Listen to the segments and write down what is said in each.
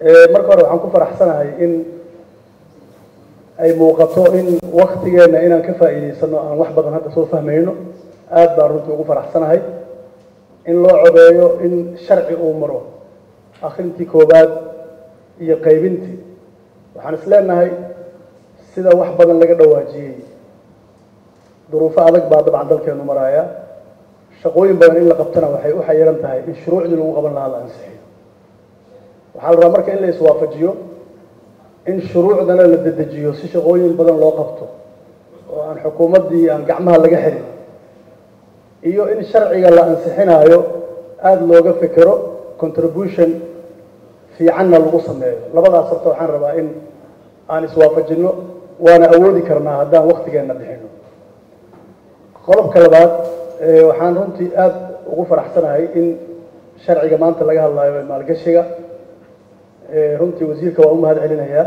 markore waxaan ku faraxsanahay in ay muuqato in waqtigeena inaan ka faa'iideysano aan wax badan hadda soo fahmayno aad baan runtii ugu faraxsanahay in loo codeeyo in sharci uu maro akhrintii koobaad iyo qaybintii waxaan isleenahay sida wax badan laga dhawaajiyay duruufo adag baa dabcan dalkeenu maraya shaqooyin badan in la qabtana waxay u xayiran tahay in shuruucdii lagu qaban lahaa la ansixiyo waxaa la rabaa marka in la iswaafajiyo in shuruucdana la dedejiyo si shaqooyin badan loo qabto oo aan xukuumaddii aan gacmaha laga xirin iyo in sharciga la ansixinayo aada looga fikiro contribution fiicanna lagu sameeyo labadaas sababta waxaan rabaa in aan iswaafajinno waana awoodi karnaa haddaan waqtigeenna bixino qodobka labaad waxaan runtii aada ugu faraxsanahay in sharciga maanta laga hadlayo maalgashiga runtii wasiirka waa u mahad celinayaa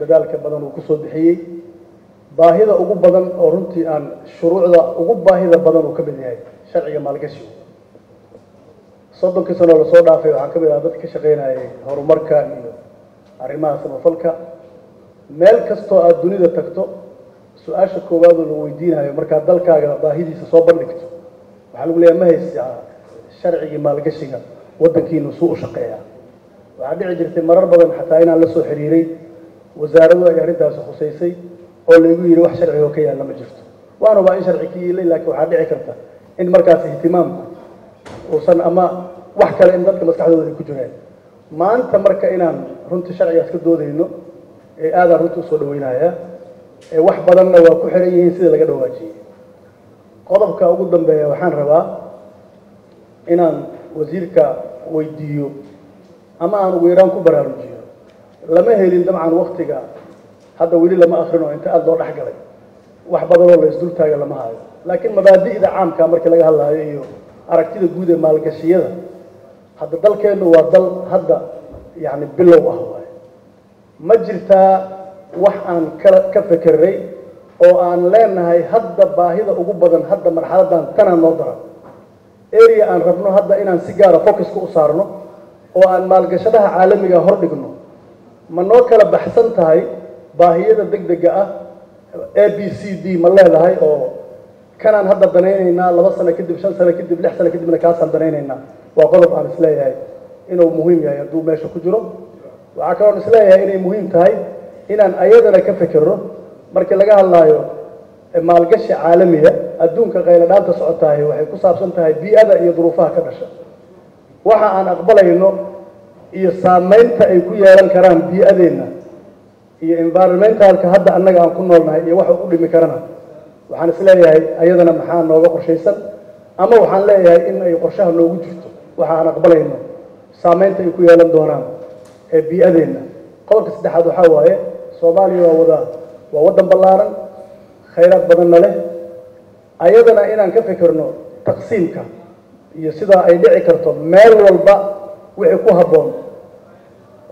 dadaalka badan uu kusoo bixiyey baahida ugu badan oo runtii aan shuruucda ugu baahida badan uu ka mid yahay sharciga maalgashigu 30 sano lasoo dhaafay waxaan ka mid ahaa dadka ka shaqaynayay horumarka iyo arrimaha samafalka meel kastoo aad dunida tagto su-aasha koowaad oo lagu weydiinayo markaa dalkaaga baahidiisa soo bandhigto waxaa lagu leeyahay ma haysaa sharcigii maalgashiga waddankiinu suu u shaqeeyaa waxaa dhici jirtay marar badan xataa inaan la soo xiriiray wasaaraddu ay arrintaasi khusaysay oo laygu yidhi wax sharciga oo ka yaalla ma jirto waana waa in sharci ka yiilay laakiin waxaa dhici karta in markaasi ihtimaamku uusan ama wax kale in dadka maskaxdooda ay ku jiraan maanta marka inaan runtii sharcigaas ka doodayno ee aadaan runtii usoo dhaweynayaa wax badanna waa ku xiran yihiin sida laga dhawaajiyay qodobka ugu dambeeya waxaan rabaa inaan wasiirka weydiiyo ama aan ugu yaraan ku baraarujiyo lama helin dabcan waqtiga hadda weli lama akhrino inta aada loo dhex galay wax badanoo la isdultaaga lama hayo laakiin mabaadi'da caamka markii laga hadlaayo iyo aragtida guud ee maalgashiyada hadda dalkeennu waa dal hadda yacni bilow ah waaye ma jirtaa wax aan ka fekeray oo aan leenahay hadda baahida ugu badan hadda marxaladan tanaan noo daran area aan rabno hadda inaan si gaara focuska u saarno oo aan maalgashadaha caalamiga hor dhigno ma noo kala baxsan tahay baahiyada degdega ah ABCD ma leedahay oo kanaan hadda danaynaynaa 2 sano kadib 5 sano kadib 6 sano kadibna kaasaan danaynaynaa waa qodob aan is leeyahay inuu muhiim yahay hadduu meesha ku jiro waxaa kaloo is leeyahay inay muhiim tahay inaan ayadana ka fikirro markii laga hadlaayo maalgashi caalamiga adduunka qaylo dhaanta socotahay waxay ku saabsan tahay bii'ada iyo duruufaha ka dhasha waxa aan aqbalayno iyo saamaynta ay ku yeelan karaan bii'adeenna iyo environmentalka hadda annaga aan ku noolnahay iyo waxa u dhimi karana waxaan is leeyahay ayadana maxaa nooga qorshaysan ama waxaan leeyahay in ay qorshaha noogu jirto waxa aan aqbalayno saamaynta ay ku yeelan doonaan ee bii'adeenna qodobka saddexaad waxaa waaye Soomaaliya waa waddan ballaaran khayraad badanna leh ayadana inaan ka fikirno taqsiimka iyo sida ay dhici karto meel walba wixii ku habboon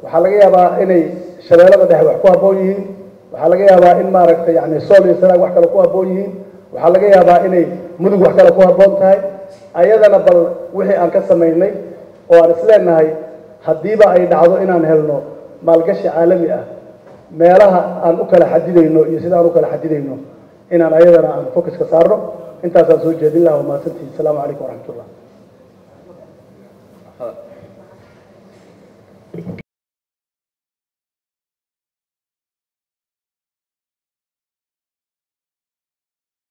waxaa laga yaabaa inay shabeellada dhexe wax ku habboon yihiin waxaa laga yaabaa in maaragtay yacni sool iyo sanaag wax kale ku habboon yihiin waxaa laga yaabaa inay mudug wax kale ku habboon tahay ayadana bal wixii aan ka samaynay oo aan isleenahay haddiiba ay dhacdo inaan helno maalgashi caalami ah meelaha aan u kala xadidayno iyo sida aan u kala xadidayno inaan ayadana aan focuska saarno intaasaan soo jeedin lahaa mahadsantihiin asalaamu calaykum waraxmat ullah